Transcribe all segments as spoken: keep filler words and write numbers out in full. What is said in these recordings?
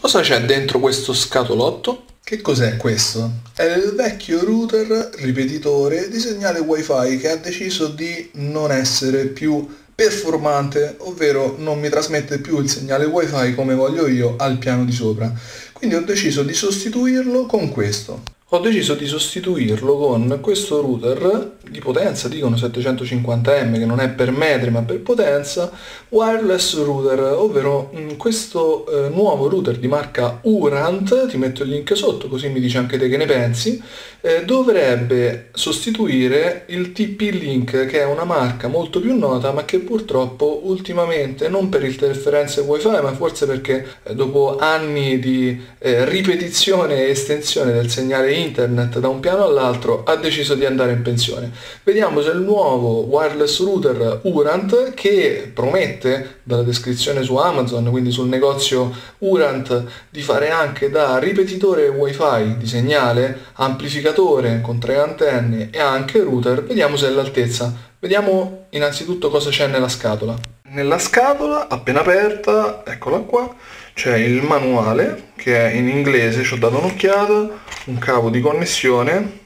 Cosa c'è dentro questo scatolotto? Che cos'è questo? È il vecchio router ripetitore di segnale wifi che ha deciso di non essere più performante, ovvero non mi trasmette più il segnale wifi come voglio io al piano di sopra. Quindi ho deciso di sostituirlo con questo. Ho deciso di sostituirlo con questo router di potenza, dicono settecentocinquanta megabit, che non è per metri ma per potenza, wireless router, ovvero mh, questo eh, nuovo router di marca Urant, ti metto il link sotto così mi dici anche te che ne pensi, eh, dovrebbe sostituire il T P-Link, che è una marca molto più nota ma che purtroppo ultimamente, non per interferenze wifi ma forse perché eh, dopo anni di eh, ripetizione e estensione del segnale internet da un piano all'altro, ha deciso di andare in pensione. Vediamo se il nuovo wireless router Urant, che promette dalla descrizione su Amazon, quindi sul negozio Urant, di fare anche da ripetitore wifi di segnale, amplificatore con tre antenne e anche router, vediamo se è all'altezza. Vediamo innanzitutto cosa c'è nella scatola. Nella scatola, appena aperta, eccola qua, c'è il manuale che è in inglese, ci ho dato un'occhiata, un cavo di connessione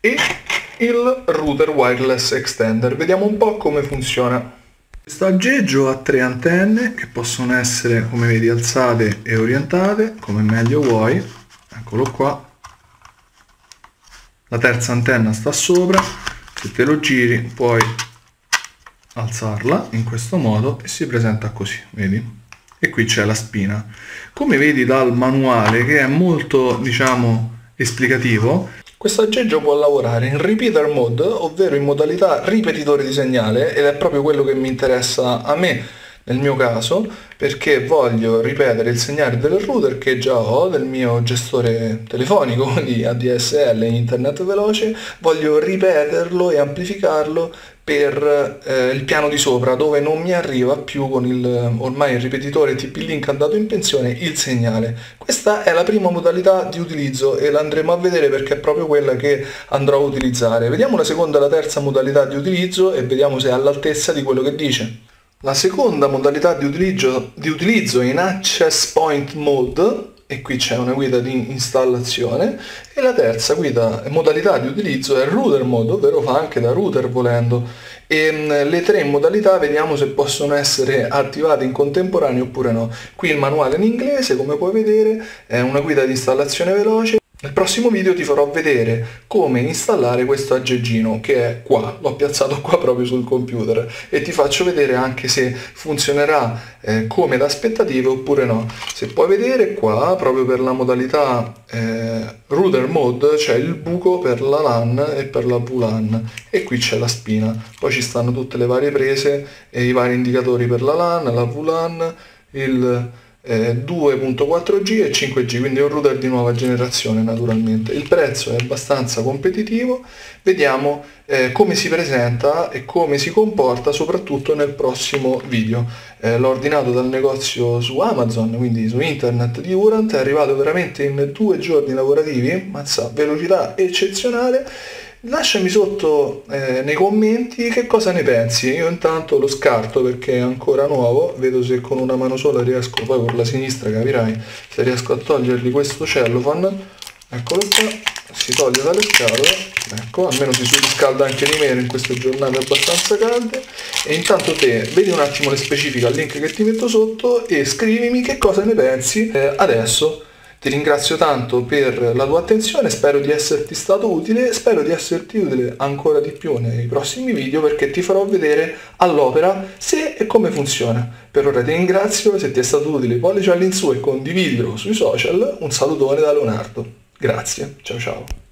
e il router wireless extender. Vediamo un po' come funziona. Questo aggeggio ha tre antenne che possono essere, come vedi, alzate e orientate come meglio vuoi, eccolo qua. La terza antenna sta sopra, se te lo giri puoi alzarla in questo modo e si presenta così, vedi? E qui c'è la spina, come vedi dal manuale, che è molto, diciamo, esplicativo. Questo aggeggio può lavorare in repeater mode, ovvero in modalità ripetitore di segnale, ed è proprio quello che mi interessa a me nel mio caso, perché voglio ripetere il segnale del router che già ho, del mio gestore telefonico, quindi A D S L, internet veloce, voglio ripeterlo e amplificarlo per eh, il piano di sopra, dove non mi arriva più, con il ormai il ripetitore T P-Link andato in pensione, il segnale. Questa è la prima modalità di utilizzo e la andremo a vedere perché è proprio quella che andrò a utilizzare. Vediamo la seconda e la terza modalità di utilizzo e vediamo se è all'altezza di quello che dice. La seconda modalità di utilizzo, di utilizzo è in access point mode, e qui c'è una guida di installazione, e la terza guida, modalità di utilizzo è router mode, ovvero fa anche da router volendo, e le tre modalità vediamo se possono essere attivate in contemporanea oppure no. Qui il manuale in inglese, come puoi vedere, è una guida di installazione veloce. Nel prossimo video ti farò vedere come installare questo aggeggino, che è qua, l'ho piazzato qua proprio sul computer, e ti faccio vedere anche se funzionerà eh, come da aspettative oppure no. Se puoi vedere qua, proprio per la modalità eh, router mode, c'è il buco per la LAN e per la V LAN, e qui c'è la spina. Poi ci stanno tutte le varie prese e i vari indicatori per la LAN, la V LAN, il Eh, due punto quattro G e cinque G, quindi è un router di nuova generazione. Naturalmente il prezzo è abbastanza competitivo. Vediamo eh, come si presenta e come si comporta soprattutto nel prossimo video. Eh, l'ho ordinato dal negozio su Amazon, quindi su internet di Urant, è arrivato veramente in due giorni lavorativi, mazza, velocità eccezionale. Lasciami sotto eh, nei commenti che cosa ne pensi. Io intanto lo scarto perché è ancora nuovo, vedo se con una mano sola riesco, poi con la sinistra capirai, se riesco a togliergli questo cellophane, eccolo qua, si toglie dalle scatole, ecco, almeno si surriscalda anche di meno in queste giornate abbastanza calde. E intanto te vedi un attimo le specifiche al link che ti metto sotto e scrivimi che cosa ne pensi eh, adesso. Ti ringrazio tanto per la tua attenzione, spero di esserti stato utile, spero di esserti utile ancora di più nei prossimi video, perché ti farò vedere all'opera se e come funziona. Per ora ti ringrazio, se ti è stato utile pollice all'insù e condividilo sui social. Un salutone da Leonardo, grazie, ciao ciao.